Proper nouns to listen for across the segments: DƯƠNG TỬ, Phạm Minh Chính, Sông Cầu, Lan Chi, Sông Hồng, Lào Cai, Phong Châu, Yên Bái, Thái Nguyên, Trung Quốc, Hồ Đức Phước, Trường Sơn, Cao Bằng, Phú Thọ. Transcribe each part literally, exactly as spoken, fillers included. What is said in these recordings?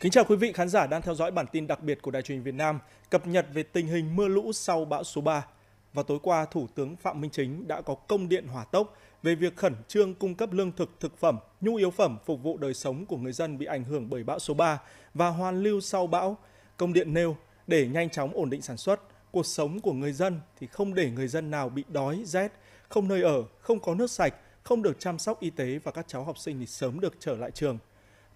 Kính chào quý vị khán giả đang theo dõi bản tin đặc biệt của Đài Truyền hình Việt Nam cập nhật về tình hình mưa lũ sau bão số ba. Và tối qua, Thủ tướng Phạm Minh Chính đã có công điện hỏa tốc về việc khẩn trương cung cấp lương thực, thực phẩm, nhu yếu phẩm phục vụ đời sống của người dân bị ảnh hưởng bởi bão số ba và hoàn lưu sau bão. Công điện nêu để nhanh chóng ổn định sản xuất, cuộc sống của người dân thì không để người dân nào bị đói, rét, không nơi ở, không có nước sạch, không được chăm sóc y tế và các cháu học sinh thì sớm được trở lại trường.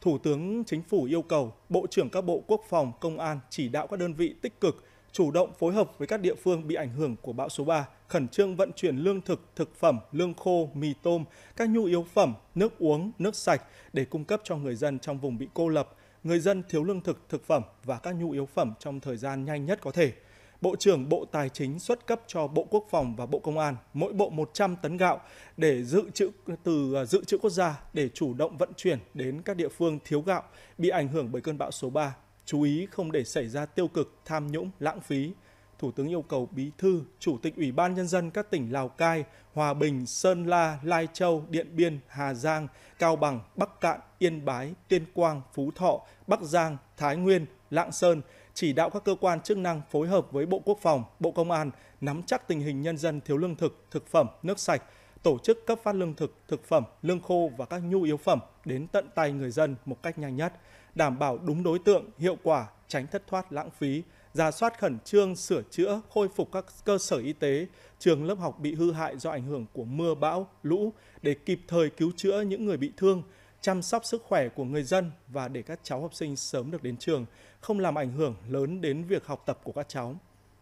Thủ tướng Chính phủ yêu cầu Bộ trưởng các Bộ Quốc phòng, Công an chỉ đạo các đơn vị tích cực, chủ động phối hợp với các địa phương bị ảnh hưởng của bão số ba, khẩn trương vận chuyển lương thực, thực phẩm, lương khô, mì tôm, các nhu yếu phẩm, nước uống, nước sạch để cung cấp cho người dân trong vùng bị cô lập, người dân thiếu lương thực, thực phẩm và các nhu yếu phẩm trong thời gian nhanh nhất có thể. Bộ trưởng Bộ Tài chính xuất cấp cho Bộ Quốc phòng và Bộ Công an mỗi bộ một trăm tấn gạo để dự trữ từ dự trữ quốc gia để chủ động vận chuyển đến các địa phương thiếu gạo bị ảnh hưởng bởi cơn bão số ba. Chú ý không để xảy ra tiêu cực, tham nhũng, lãng phí. Thủ tướng yêu cầu Bí thư, Chủ tịch Ủy ban Nhân dân các tỉnh Lào Cai, Hòa Bình, Sơn La, Lai Châu, Điện Biên, Hà Giang, Cao Bằng, Bắc Cạn, Yên Bái, Tuyên Quang, Phú Thọ, Bắc Giang, Thái Nguyên, Lạng Sơn chỉ đạo các cơ quan chức năng phối hợp với Bộ Quốc phòng, Bộ Công an nắm chắc tình hình nhân dân thiếu lương thực, thực phẩm, nước sạch, tổ chức cấp phát lương thực, thực phẩm, lương khô và các nhu yếu phẩm đến tận tay người dân một cách nhanh nhất, đảm bảo đúng đối tượng, hiệu quả, tránh thất thoát lãng phí, rà soát khẩn trương, sửa chữa, khôi phục các cơ sở y tế, trường lớp học bị hư hại do ảnh hưởng của mưa bão, lũ để kịp thời cứu chữa những người bị thương, chăm sóc sức khỏe của người dân và để các cháu học sinh sớm được đến trường, không làm ảnh hưởng lớn đến việc học tập của các cháu.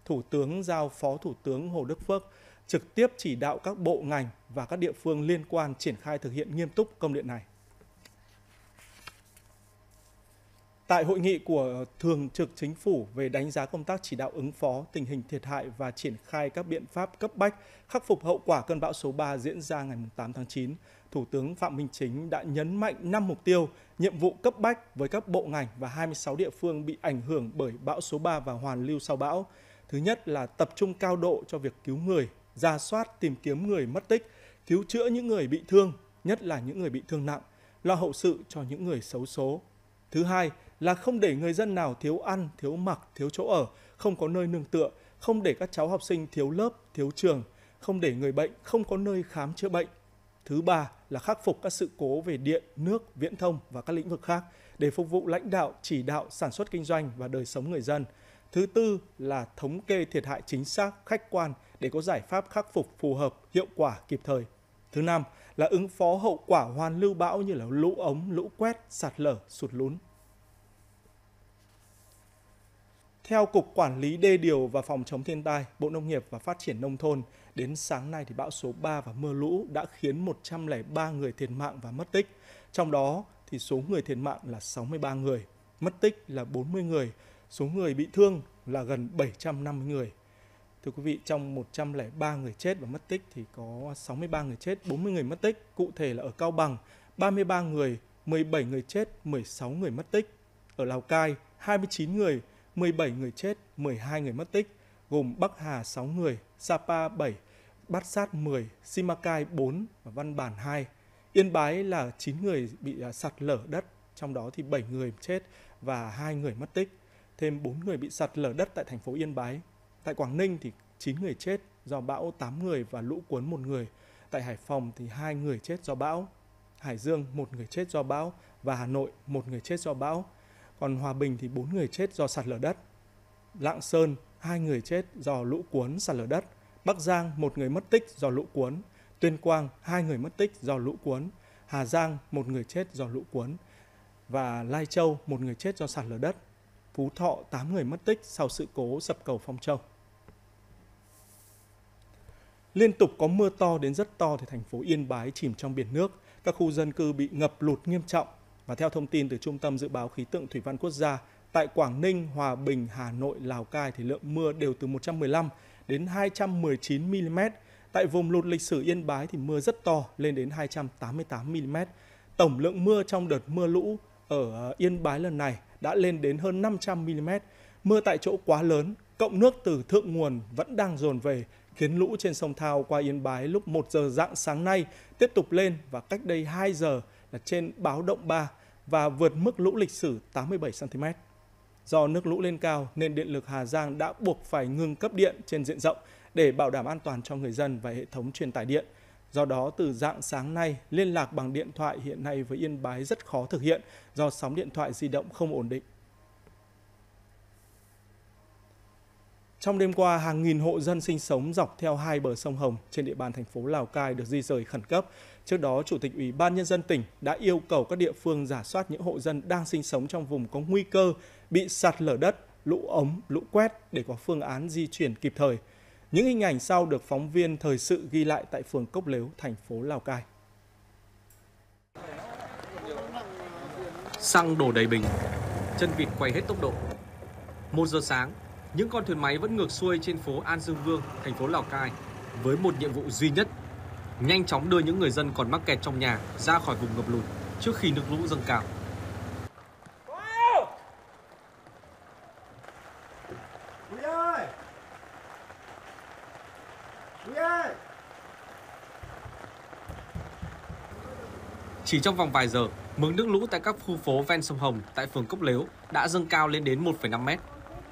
Thủ tướng giao Phó Thủ tướng Hồ Đức Phước trực tiếp chỉ đạo các bộ ngành và các địa phương liên quan triển khai thực hiện nghiêm túc công điện này. Tại hội nghị của Thường trực Chính phủ về đánh giá công tác chỉ đạo ứng phó tình hình thiệt hại và triển khai các biện pháp cấp bách khắc phục hậu quả cơn bão số ba diễn ra ngày tám tháng chín, Thủ tướng Phạm Minh Chính đã nhấn mạnh năm mục tiêu, nhiệm vụ cấp bách với các bộ ngành và hai mươi sáu địa phương bị ảnh hưởng bởi bão số ba và hoàn lưu sau bão. Thứ nhất là tập trung cao độ cho việc cứu người, rà soát tìm kiếm người mất tích, cứu chữa những người bị thương, nhất là những người bị thương nặng, lo hậu sự cho những người xấu số. Thứ hai là không để người dân nào thiếu ăn, thiếu mặc, thiếu chỗ ở, không có nơi nương tựa, không để các cháu học sinh thiếu lớp, thiếu trường, không để người bệnh không có nơi khám chữa bệnh. Thứ ba là khắc phục các sự cố về điện, nước, viễn thông và các lĩnh vực khác để phục vụ lãnh đạo, chỉ đạo, sản xuất kinh doanh và đời sống người dân. Thứ tư là thống kê thiệt hại chính xác, khách quan để có giải pháp khắc phục phù hợp, hiệu quả, kịp thời. Thứ năm là ứng phó hậu quả hoàn lưu bão như là lũ ống, lũ quét, sạt lở, sụt lún. Theo Cục Quản lý Đê điều và Phòng chống thiên tai, Bộ Nông nghiệp và Phát triển Nông thôn, đến sáng nay thì bão số ba và mưa lũ đã khiến một trăm lẻ ba người thiệt mạng và mất tích. Trong đó thì số người thiệt mạng là sáu mươi ba người, mất tích là bốn mươi người, số người bị thương là gần bảy trăm năm mươi người. Thưa quý vị, trong một trăm lẻ ba người chết và mất tích thì có sáu mươi ba người chết, bốn mươi người mất tích. Cụ thể là ở Cao Bằng, ba mươi ba người, mười bảy người chết, mười sáu người mất tích. Ở Lào Cai, hai mươi chín người, mười bảy người chết, mười hai người mất tích, gồm Bắc Hà sáu người, Sapa bảy, Bát Sát mười, Simacai bốn và Văn Bản hai. Yên Bái là chín người bị sạt lở đất, trong đó thì bảy người chết và hai người mất tích. Thêm bốn người bị sạt lở đất tại thành phố Yên Bái. Tại Quảng Ninh thì chín người chết do bão, tám người và lũ cuốn một người. Tại Hải Phòng thì hai người chết do bão. Hải Dương một người chết do bão và Hà Nội một người chết do bão. Còn Hòa Bình thì bốn người chết do sạt lở đất. Lạng Sơn hai người chết do lũ cuốn, sạt lở đất. Bắc Giang một người mất tích do lũ cuốn. Tuyên Quang hai người mất tích do lũ cuốn. Hà Giang một người chết do lũ cuốn và Lai Châu một người chết do sạt lở đất. Phú Thọ tám người mất tích sau sự cố sập cầu Phong Châu. Liên tục có mưa to đến rất to thì thành phố Yên Bái chìm trong biển nước, các khu dân cư bị ngập lụt nghiêm trọng. Và theo thông tin từ Trung tâm Dự báo Khí tượng Thủy văn Quốc gia, tại Quảng Ninh, Hòa Bình, Hà Nội, Lào Cai thì lượng mưa đều từ một trăm mười lăm đến hai trăm mười chín mi-li-mét. Tại vùng lụt lịch sử Yên Bái thì mưa rất to lên đến hai trăm tám mươi tám mi-li-mét. Tổng lượng mưa trong đợt mưa lũ ở Yên Bái lần này đã lên đến hơn năm trăm mi-li-mét. Mưa tại chỗ quá lớn, cộng nước từ thượng nguồn vẫn đang dồn về, khiến lũ trên sông Thao qua Yên Bái lúc một giờ rạng sáng nay tiếp tục lên và cách đây hai giờ là trên báo động ba và vượt mức lũ lịch sử tám mươi bảy xăng-ti-mét. Do nước lũ lên cao nên Điện lực Hà Giang đã buộc phải ngừng cấp điện trên diện rộng để bảo đảm an toàn cho người dân và hệ thống truyền tải điện. Do đó, từ rạng sáng nay, liên lạc bằng điện thoại hiện nay với Yên Bái rất khó thực hiện do sóng điện thoại di động không ổn định. Trong đêm qua, hàng nghìn hộ dân sinh sống dọc theo hai bờ sông Hồng trên địa bàn thành phố Lào Cai được di rời khẩn cấp. Trước đó, Chủ tịch Ủy ban Nhân dân tỉnh đã yêu cầu các địa phương rà soát những hộ dân đang sinh sống trong vùng có nguy cơ bị sạt lở đất, lũ ống, lũ quét để có phương án di chuyển kịp thời. Những hình ảnh sau được phóng viên Thời sự ghi lại tại phường Cốc Lếu, thành phố Lào Cai. Xăng đổ đầy bình, chân vịt quay hết tốc độ. Một giờ sáng, những con thuyền máy vẫn ngược xuôi trên phố An Dương Vương, thành phố Lào Cai với một nhiệm vụ duy nhất: nhanh chóng đưa những người dân còn mắc kẹt trong nhà ra khỏi vùng ngập lụt trước khi nước lũ dâng cao. Chỉ trong vòng vài giờ, mực nước lũ tại các khu phố ven sông Hồng tại phường Cốc Lếu đã dâng cao lên đến một phẩy năm mét.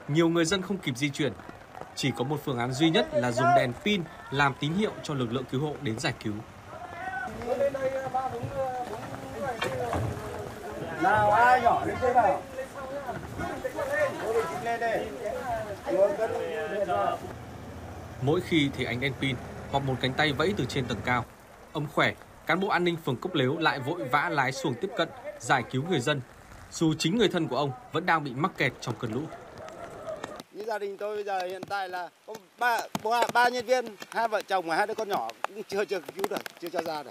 Nhiều người dân không kịp di chuyển. Chỉ có một phương án duy nhất là dùng đèn pin làm tín hiệu cho lực lượng cứu hộ đến giải cứu. Mỗi khi thì ánh đèn pin hoặc một cánh tay vẫy từ trên tầng cao, ông Khỏe, cán bộ an ninh phường Cốc Lếu lại vội vã lái xuồng tiếp cận giải cứu người dân, dù chính người thân của ông vẫn đang bị mắc kẹt trong cơn lũ. Như gia đình tôi bây giờ hiện tại là có ba, ba, ba nhân viên, hai vợ chồng và hai đứa con nhỏ cũng chưa chưa cứu được, chưa cho ra được.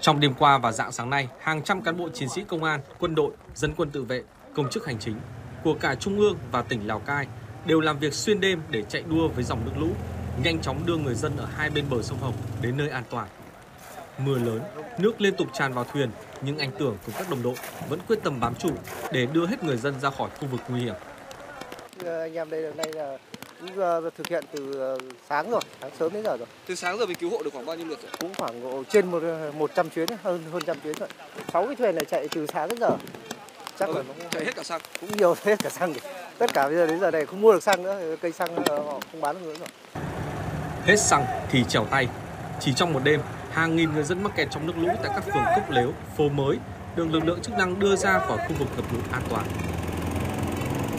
Trong đêm qua và rạng sáng nay, hàng trăm cán bộ chiến sĩ công an, quân đội, dân quân tự vệ, công chức hành chính của cả trung ương và tỉnh Lào Cai đều làm việc xuyên đêm để chạy đua với dòng nước lũ, nhanh chóng đưa người dân ở hai bên bờ sông Hồng đến nơi an toàn. Mưa lớn, nước liên tục tràn vào thuyền, nhưng anh Tưởng cùng các đồng đội vẫn quyết tâm bám trụ để đưa hết người dân ra khỏi khu vực nguy hiểm. Anh em đây đây là cũng thực hiện từ sáng rồi, sáng sớm đến giờ rồi. Từ sáng giờ mình cứu hộ được khoảng bao nhiêu lượt rồi? Cũng khoảng trên một một trăm chuyến, hơn hơn trăm chuyến rồi. Sáu cái thuyền này chạy từ sáng đến giờ, chắc ừ, là nó chạy hết cả xăng, cũng nhiều hết cả xăng. Rồi. Tất cả bây giờ đến giờ này không mua được xăng nữa, cây xăng họ không bán được nữa rồi. Hết xăng thì trèo tay. Chỉ trong một đêm, hàng nghìn người dân mắc kẹt trong nước lũ tại các phường Cốc Lếu, phố mới được lực lượng chức năng đưa ra khỏi khu vực ngập lụt an toàn.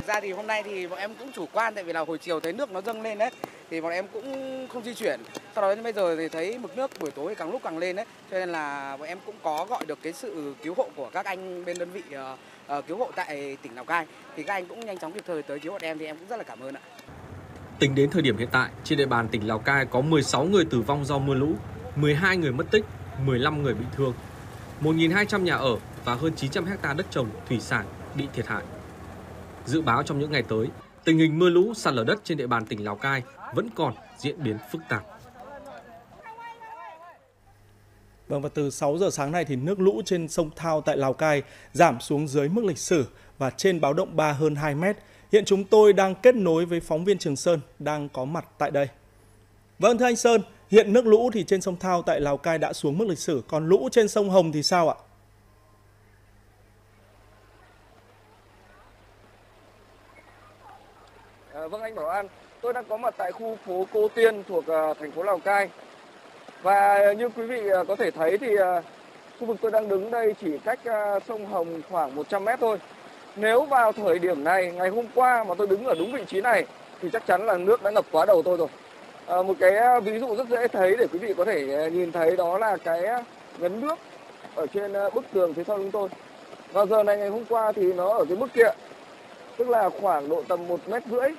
Ra thì hôm nay thì bọn em cũng chủ quan, tại vì là hồi chiều thấy nước nó dâng lên đấy, thì bọn em cũng không di chuyển. Sau đó đến bây giờ thì thấy mực nước buổi tối càng lúc càng lên đấy, cho nên là bọn em cũng có gọi được cái sự cứu hộ của các anh bên đơn vị uh, cứu hộ tại tỉnh Lào Cai, thì các anh cũng nhanh chóng kịp thời tới cứu bọn em, thì em cũng rất là cảm ơn ạ. Tính đến thời điểm hiện tại, trên địa bàn tỉnh Lào Cai có mười sáu người tử vong do mưa lũ, mười hai người mất tích, mười lăm người bị thương, một nghìn hai trăm nhà ở và hơn chín trăm hectare đất trồng, thủy sản bị thiệt hại. Dự báo trong những ngày tới, tình hình mưa lũ, sạt lở đất trên địa bàn tỉnh Lào Cai vẫn còn diễn biến phức tạp. Vâng, và từ sáu giờ sáng nay thì nước lũ trên sông Thao tại Lào Cai giảm xuống dưới mức lịch sử và trên báo động ba hơn hai mét. Hiện chúng tôi đang kết nối với phóng viên Trường Sơn đang có mặt tại đây. Vâng, thưa anh Sơn, hiện nước lũ thì trên sông Thao tại Lào Cai đã xuống mức lịch sử, còn lũ trên sông Hồng thì sao ạ? À, vâng anh Bảo An, tôi đang có mặt tại khu phố Cô Tiên thuộc uh, thành phố Lào Cai. Và như quý vị uh, có thể thấy thì uh, khu vực tôi đang đứng đây chỉ cách uh, sông Hồng khoảng một trăm mét thôi. Nếu vào thời điểm này, ngày hôm qua mà tôi đứng ở đúng vị trí này thì chắc chắn là nước đã ngập quá đầu tôi rồi. À, một cái ví dụ rất dễ thấy để quý vị có thể nhìn thấy đó là cái ngấn nước ở trên bức tường phía sau chúng tôi. Vào giờ này ngày hôm qua thì nó ở cái mức kia, tức là khoảng độ tầm một mét rưỡi.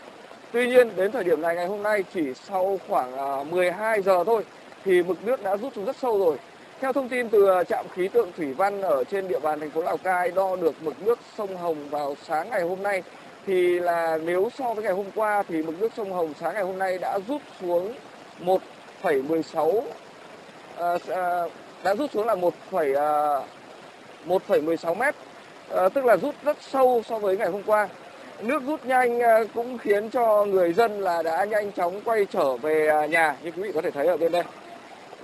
Tuy nhiên đến thời điểm này ngày hôm nay chỉ sau khoảng mười hai giờ thôi thì mực nước đã rút xuống rất sâu rồi. Theo thông tin từ trạm khí tượng thủy văn ở trên địa bàn thành phố Lào Cai đo được mực nước sông Hồng vào sáng ngày hôm nay, thì là nếu so với ngày hôm qua thì mực nước sông Hồng sáng ngày hôm nay đã rút xuống một phẩy mười sáu, à, à, đã rút xuống là một phẩy mười sáu mét, à, tức là rút rất sâu so với ngày hôm qua. Nước rút nhanh cũng khiến cho người dân là đã nhanh chóng quay trở về nhà, như quý vị có thể thấy ở bên đây.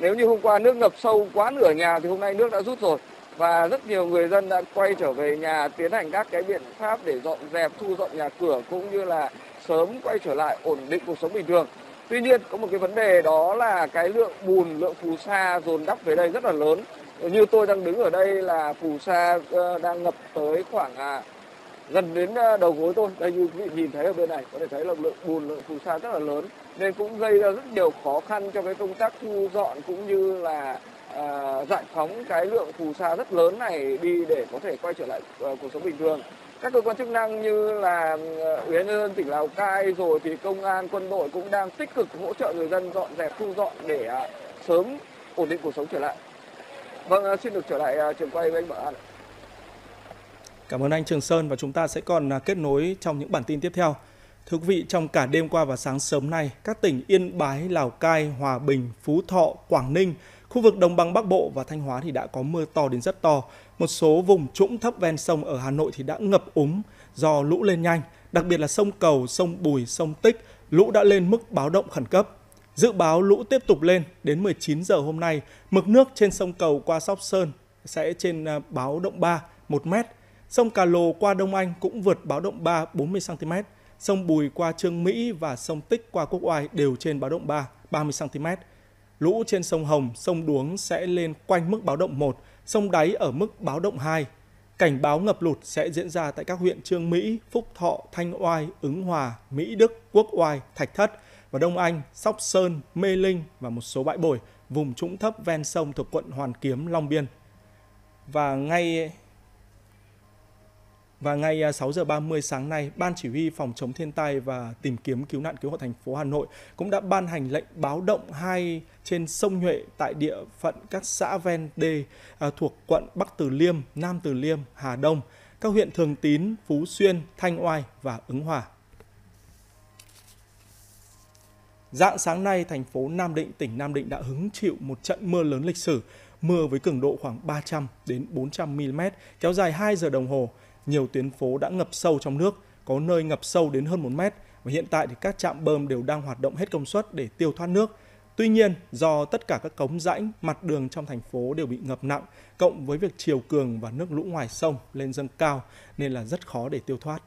Nếu như hôm qua nước ngập sâu quá nửa nhà thì hôm nay nước đã rút rồi. Và rất nhiều người dân đã quay trở về nhà, tiến hành các cái biện pháp để dọn dẹp, thu dọn nhà cửa cũng như là sớm quay trở lại ổn định cuộc sống bình thường. Tuy nhiên, có một cái vấn đề đó là cái lượng bùn, lượng phù sa dồn đắp về đây rất là lớn. Như tôi đang đứng ở đây là phù sa đang ngập tới khoảng à, gần đến đầu gối tôi. Đây như quý vị nhìn thấy ở bên này, có thể thấy là lượng bùn, lượng phù sa rất là lớn. Nên cũng gây ra rất nhiều khó khăn cho cái công tác thu dọn cũng như là à, giải phóng cái lượng phù sa rất lớn này đi để có thể quay trở lại à, cuộc sống bình thường. Các cơ quan chức năng như là Ủy ban nhân dân tỉnh Lào Cai rồi thì công an, quân đội cũng đang tích cực hỗ trợ người dân dọn dẹp, thu dọn để à, sớm ổn định cuộc sống trở lại. Vâng, xin được trở lại trường quay với anh Bảo An. Cảm ơn anh Trường Sơn và chúng ta sẽ còn kết nối trong những bản tin tiếp theo. Thưa quý vị, trong cả đêm qua và sáng sớm nay, các tỉnh Yên Bái, Lào Cai, Hòa Bình, Phú Thọ, Quảng Ninh, khu vực đồng bằng Bắc Bộ và Thanh Hóa thì đã có mưa to đến rất to. Một số vùng trũng thấp ven sông ở Hà Nội thì đã ngập úng do lũ lên nhanh, đặc biệt là sông Cầu, sông Bùi, sông Tích, lũ đã lên mức báo động khẩn cấp. Dự báo lũ tiếp tục lên đến mười chín giờ hôm nay, mực nước trên sông Cầu qua Sóc Sơn sẽ trên báo động ba, một mét. Sông Cà Lồ qua Đông Anh cũng vượt báo động ba, bốn mươi xăng ti mét. Sông Bùi qua Chương Mỹ và sông Tích qua Quốc Oai đều trên báo động ba, ba mươi xăng ti mét. Lũ trên sông Hồng, sông Đuống sẽ lên quanh mức báo động một, sông Đáy ở mức báo động hai. Cảnh báo ngập lụt sẽ diễn ra tại các huyện Chương Mỹ, Phúc Thọ, Thanh Oai, Ứng Hòa, Mỹ Đức, Quốc Oai, Thạch Thất và Đông Anh, Sóc Sơn, Mê Linh và một số bãi bồi, vùng trũng thấp ven sông thuộc quận Hoàn Kiếm, Long Biên. Và ngay và ngay sáu giờ ba mươi sáng nay, Ban Chỉ huy Phòng chống thiên tai và tìm kiếm cứu nạn cứu hộ thành phố Hà Nội cũng đã ban hành lệnh báo động hai trên sông Nhuệ tại địa phận các xã ven đê thuộc quận Bắc Từ Liêm, Nam Từ Liêm, Hà Đông, các huyện Thường Tín, Phú Xuyên, Thanh Oai và Ứng Hòa. Rạng sáng nay, thành phố Nam Định, tỉnh Nam Định đã hứng chịu một trận mưa lớn lịch sử, mưa với cường độ khoảng ba trăm đến bốn trăm mi li mét, kéo dài hai giờ đồng hồ. Nhiều tuyến phố đã ngập sâu trong nước, có nơi ngập sâu đến hơn một mét và hiện tại thì các trạm bơm đều đang hoạt động hết công suất để tiêu thoát nước. Tuy nhiên, do tất cả các cống rãnh, mặt đường trong thành phố đều bị ngập nặng, cộng với việc chiều cường và nước lũ ngoài sông lên dâng cao nên là rất khó để tiêu thoát.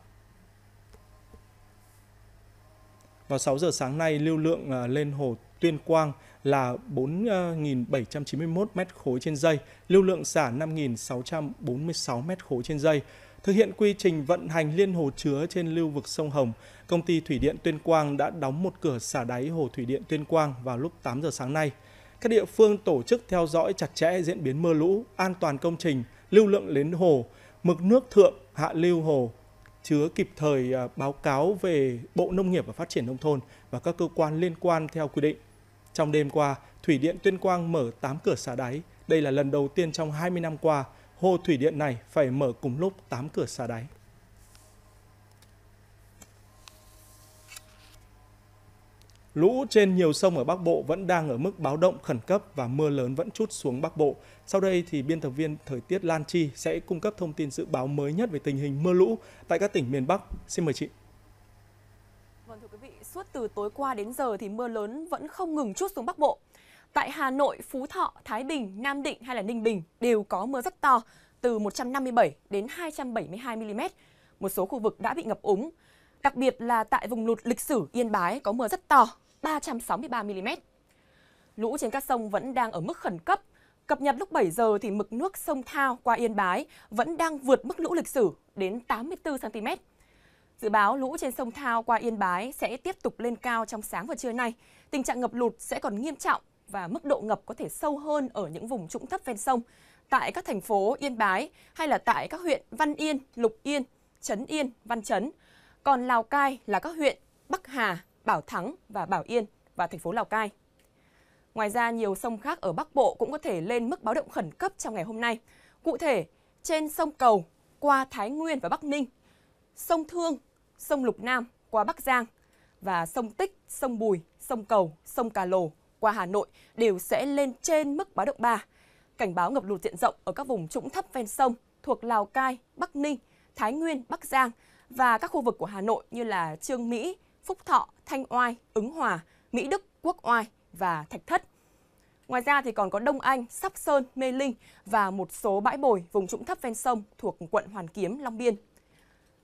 Vào sáu giờ sáng nay, lưu lượng lên hồ Tuyên Quang là bốn nghìn bảy trăm chín mươi mốt mét khối trên giây, lưu lượng xả năm nghìn sáu trăm bốn mươi sáu mét khối trên giây. Thực hiện quy trình vận hành liên hồ chứa trên lưu vực sông Hồng, công ty Thủy điện Tuyên Quang đã đóng một cửa xả đáy hồ Thủy điện Tuyên Quang vào lúc tám giờ sáng nay. Các địa phương tổ chức theo dõi chặt chẽ diễn biến mưa lũ, an toàn công trình, lưu lượng lên hồ, mực nước thượng, hạ lưu hồ chứa kịp thời báo cáo về Bộ Nông nghiệp và Phát triển Nông thôn và các cơ quan liên quan theo quy định. Trong đêm qua, Thủy điện Tuyên Quang mở tám cửa xả đáy. Đây là lần đầu tiên trong hai mươi năm qua, hồ thủy điện này phải mở cùng lúc tám cửa xả đáy. Lũ trên nhiều sông ở Bắc Bộ vẫn đang ở mức báo động khẩn cấp và mưa lớn vẫn trút xuống Bắc Bộ. Sau đây thì biên tập viên thời tiết Lan Chi sẽ cung cấp thông tin dự báo mới nhất về tình hình mưa lũ tại các tỉnh miền Bắc. Xin mời chị. Vâng, thưa quý vị, suốt từ tối qua đến giờ thì mưa lớn vẫn không ngừng trút xuống Bắc Bộ. Tại Hà Nội, Phú Thọ, Thái Bình, Nam Định hay là Ninh Bình đều có mưa rất to, từ một trăm năm mươi bảy đến hai trăm bảy mươi hai mi li mét. Một số khu vực đã bị ngập úng. Đặc biệt là tại vùng lụt lịch sử Yên Bái có mưa rất to, ba trăm sáu mươi ba mi li mét. Lũ trên các sông vẫn đang ở mức khẩn cấp. Cập nhật lúc bảy giờ thì mực nước sông Thao qua Yên Bái vẫn đang vượt mức lũ lịch sử đến tám mươi tư xăng ti mét. Dự báo lũ trên sông Thao qua Yên Bái sẽ tiếp tục lên cao trong sáng và trưa nay. Tình trạng ngập lụt sẽ còn nghiêm trọng và mức độ ngập có thể sâu hơn ở những vùng trũng thấp ven sông, tại các thành phố Yên Bái hay là tại các huyện Văn Yên, Lục Yên, Trấn Yên, Văn Trấn. Còn Lào Cai là các huyện Bắc Hà, Bảo Thắng và Bảo Yên và thành phố Lào Cai. Ngoài ra, nhiều sông khác ở Bắc Bộ cũng có thể lên mức báo động khẩn cấp trong ngày hôm nay. Cụ thể, trên sông Cầu qua Thái Nguyên và Bắc Ninh, sông Thương, sông Lục Nam qua Bắc Giang và sông Tích, sông Bùi, sông Cầu, sông Cà Lồ qua Hà Nội đều sẽ lên trên mức báo động ba. Cảnh báo ngập lụt diện rộng ở các vùng trũng thấp ven sông thuộc Lào Cai, Bắc Ninh, Thái Nguyên, Bắc Giang và các khu vực của Hà Nội như là Chương Mỹ, Phúc Thọ, Thanh Oai, Ứng Hòa, Mỹ Đức, Quốc Oai và Thạch Thất. Ngoài ra thì còn có Đông Anh, Sóc Sơn, Mê Linh và một số bãi bồi vùng trũng thấp ven sông thuộc quận Hoàn Kiếm, Long Biên.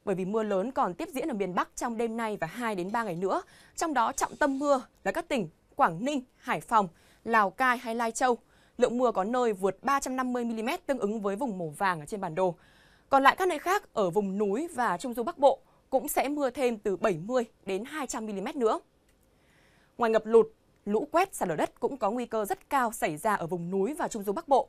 Bởi vì mưa lớn còn tiếp diễn ở miền Bắc trong đêm nay và hai đến ba ngày nữa, trong đó trọng tâm mưa là các tỉnh Quảng Ninh, Hải Phòng, Lào Cai hay Lai Châu. Lượng mưa có nơi vượt ba trăm năm mươi mi li mét tương ứng với vùng màu vàng ở trên bản đồ. Còn lại các nơi khác ở vùng núi và Trung Du Bắc Bộ cũng sẽ mưa thêm từ bảy mươi đến hai trăm mi li mét nữa. Ngoài ngập lụt, lũ quét, sạt lở đất cũng có nguy cơ rất cao xảy ra ở vùng núi và Trung Du Bắc Bộ.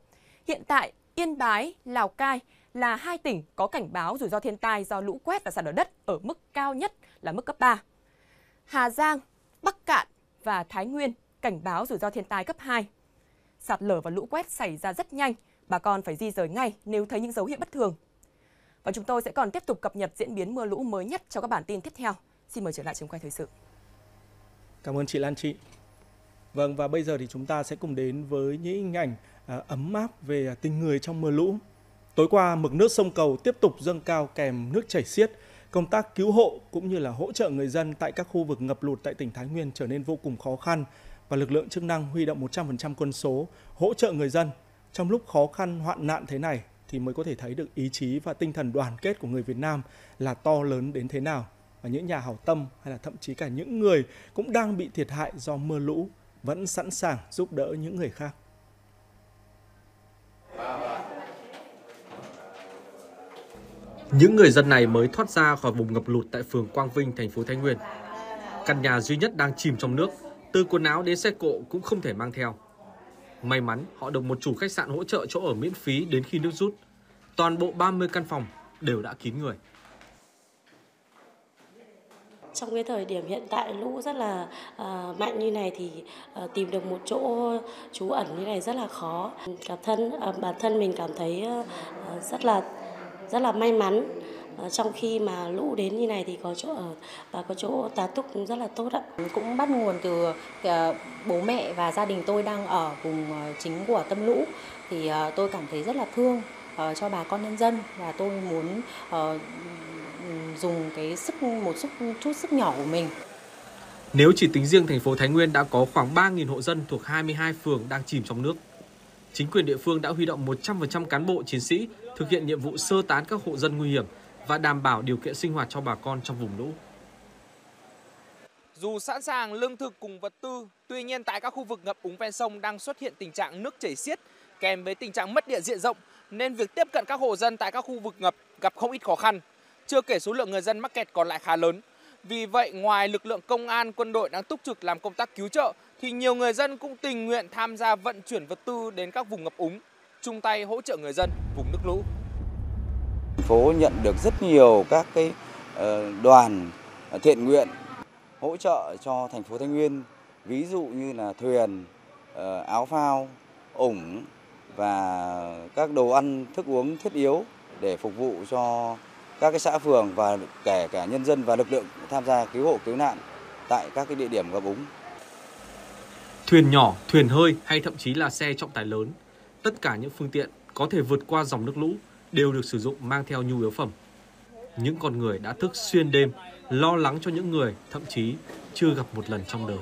Hiện tại, Yên Bái, Lào Cai là hai tỉnh có cảnh báo rủi ro thiên tai do lũ quét và sạt lở đất ở mức cao nhất là mức cấp ba. Hà Giang, Bắc Cạn và Thái Nguyên cảnh báo rủi ro thiên tai cấp hai. Sạt lở và lũ quét xảy ra rất nhanh, bà con phải di rời ngay nếu thấy những dấu hiệu bất thường. Và chúng tôi sẽ còn tiếp tục cập nhật diễn biến mưa lũ mới nhất cho các bản tin tiếp theo. Xin mời trở lại trường quay thời sự. Cảm ơn chị Lan Chi. Vâng, và bây giờ thì chúng ta sẽ cùng đến với những hình ảnh ấm áp về tình người trong mưa lũ. Tối qua, mực nước sông Cầu tiếp tục dâng cao kèm nước chảy xiết. Công tác cứu hộ cũng như là hỗ trợ người dân tại các khu vực ngập lụt tại tỉnh Thái Nguyên trở nên vô cùng khó khăn. Và lực lượng chức năng huy động một trăm phần trăm quân số hỗ trợ người dân. Trong lúc khó khăn hoạn nạn thế này thì mới có thể thấy được ý chí và tinh thần đoàn kết của người Việt Nam là to lớn đến thế nào. Và những nhà hảo tâm hay là thậm chí cả những người cũng đang bị thiệt hại do mưa lũ vẫn sẵn sàng giúp đỡ những người khác. Những người dân này mới thoát ra khỏi vùng ngập lụt tại phường Quang Vinh, thành phố Thái Nguyên. Căn nhà duy nhất đang chìm trong nước, từ quần áo đến xe cộ cũng không thể mang theo. May mắn, họ được một chủ khách sạn hỗ trợ chỗ ở miễn phí đến khi nước rút. Toàn bộ ba mươi căn phòng đều đã kín người. Trong cái thời điểm hiện tại lũ rất là uh, mạnh như này thì uh, tìm được một chỗ trú ẩn như này rất là khó. Cả thân uh, bản thân mình cảm thấy uh, rất là rất là may mắn uh, trong khi mà lũ đến như này thì có chỗ ở và có chỗ tá túc cũng rất là tốt ạ. Cũng bắt nguồn từ uh, bố mẹ và gia đình tôi đang ở vùng uh, chính của tâm lũ thì uh, tôi cảm thấy rất là thương uh, cho bà con nhân dân và tôi muốn uh, dùng cái sức một sức chút sức nhỏ của mình. Nếu chỉ tính riêng thành phố Thái Nguyên đã có khoảng ba nghìn hộ dân thuộc hai mươi hai phường đang chìm trong nước. Chính quyền địa phương đã huy động một trăm phần trăm cán bộ chiến sĩ thực hiện nhiệm vụ sơ tán các hộ dân nguy hiểm và đảm bảo điều kiện sinh hoạt cho bà con trong vùng lũ. Dù sẵn sàng lương thực cùng vật tư, tuy nhiên tại các khu vực ngập úng ven sông đang xuất hiện tình trạng nước chảy xiết kèm với tình trạng mất điện diện rộng nên việc tiếp cận các hộ dân tại các khu vực ngập gặp không ít khó khăn. Chưa kể số lượng người dân mắc kẹt còn lại khá lớn. Vì vậy, ngoài lực lượng công an, quân đội đang túc trực làm công tác cứu trợ, thì nhiều người dân cũng tình nguyện tham gia vận chuyển vật tư đến các vùng ngập úng, chung tay hỗ trợ người dân vùng nước lũ. Thành phố nhận được rất nhiều các cái đoàn thiện nguyện hỗ trợ cho thành phố Thái Nguyên, ví dụ như là thuyền, áo phao, ủng và các đồ ăn, thức uống thiết yếu để phục vụ cho các cái xã phường và kể cả nhân dân và lực lượng tham gia cứu hộ cứu nạn tại các cái địa điểm ngập úng. Thuyền nhỏ, thuyền hơi hay thậm chí là xe trọng tải lớn, tất cả những phương tiện có thể vượt qua dòng nước lũ đều được sử dụng mang theo nhu yếu phẩm. Những con người đã thức xuyên đêm lo lắng cho những người thậm chí chưa gặp một lần trong đời.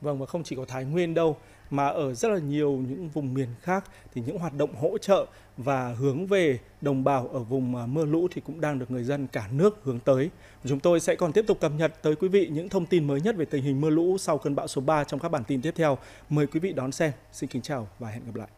Vâng, và không chỉ có Thái Nguyên đâu, mà ở rất là nhiều những vùng miền khác thì những hoạt động hỗ trợ và hướng về đồng bào ở vùng mưa lũ thì cũng đang được người dân cả nước hướng tới. Chúng tôi sẽ còn tiếp tục cập nhật tới quý vị những thông tin mới nhất về tình hình mưa lũ sau cơn bão số ba trong các bản tin tiếp theo. Mời quý vị đón xem. Xin kính chào và hẹn gặp lại.